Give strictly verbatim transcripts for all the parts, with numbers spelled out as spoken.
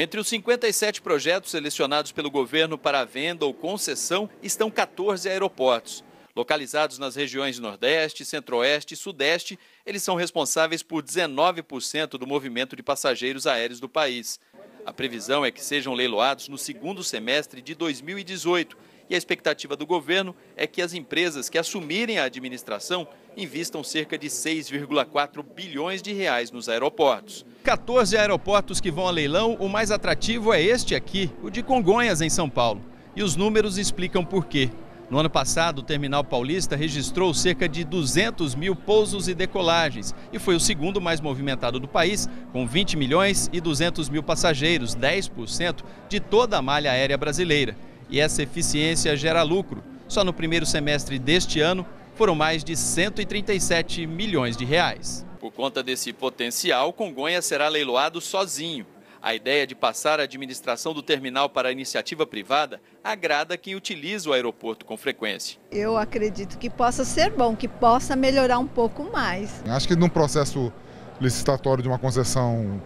Entre os cinquenta e sete projetos selecionados pelo governo para venda ou concessão estão quatorze aeroportos. Localizados nas regiões Nordeste, Centro-Oeste e Sudeste, eles são responsáveis por dezenove por cento do movimento de passageiros aéreos do país. A previsão é que sejam leiloados no segundo semestre de dois mil e dezoito e a expectativa do governo é que as empresas que assumirem a administração investam cerca de seis vírgula quatro bilhões de reais nos aeroportos. quatorze aeroportos que vão a leilão, o mais atrativo é este aqui, o de Congonhas, em São Paulo. E os números explicam por quê. No ano passado, o Terminal Paulista registrou cerca de duzentos mil pousos e decolagens e foi o segundo mais movimentado do país, com vinte milhões e duzentos mil passageiros, dez por cento de toda a malha aérea brasileira. E essa eficiência gera lucro. Só no primeiro semestre deste ano, foram mais de cento e trinta e sete milhões de reais. Por conta desse potencial, Congonhas será leiloado sozinho. A ideia de passar a administração do terminal para a iniciativa privada agrada quem utiliza o aeroporto com frequência. Eu acredito que possa ser bom, que possa melhorar um pouco mais. Acho que num processo licitatório de uma concessão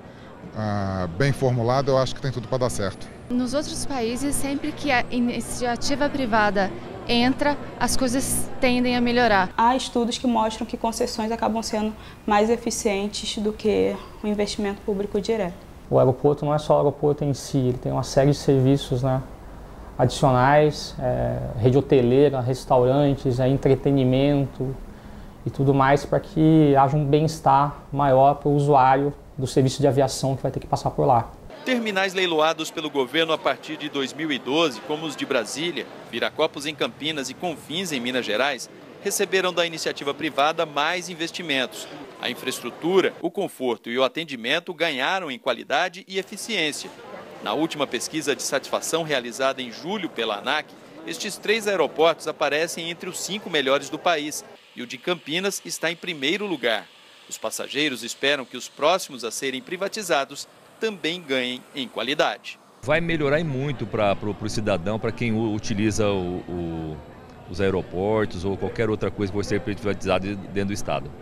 ah, bem formulada, eu acho que tem tudo para dar certo. Nos outros países, sempre que a iniciativa privada entra, as coisas tendem a melhorar. Há estudos que mostram que concessões acabam sendo mais eficientes do que o investimento público direto. O aeroporto não é só o aeroporto em si, ele tem uma série de serviços, né, adicionais, é, rede hoteleira, restaurantes, é, entretenimento e tudo mais, para que haja um bem-estar maior para o usuário do serviço de aviação que vai ter que passar por lá. Terminais leiloados pelo governo a partir de dois mil e doze, como os de Brasília, Viracopos em Campinas e Confins em Minas Gerais, receberam da iniciativa privada mais investimentos. A infraestrutura, o conforto e o atendimento ganharam em qualidade e eficiência. Na última pesquisa de satisfação realizada em julho pela ANAC, estes três aeroportos aparecem entre os cinco melhores do país e o de Campinas está em primeiro lugar. Os passageiros esperam que os próximos a serem privatizados também ganhem em qualidade. Vai melhorar muito para o cidadão, para quem utiliza o, o, os aeroportos ou qualquer outra coisa que vai ser privatizada dentro do estado.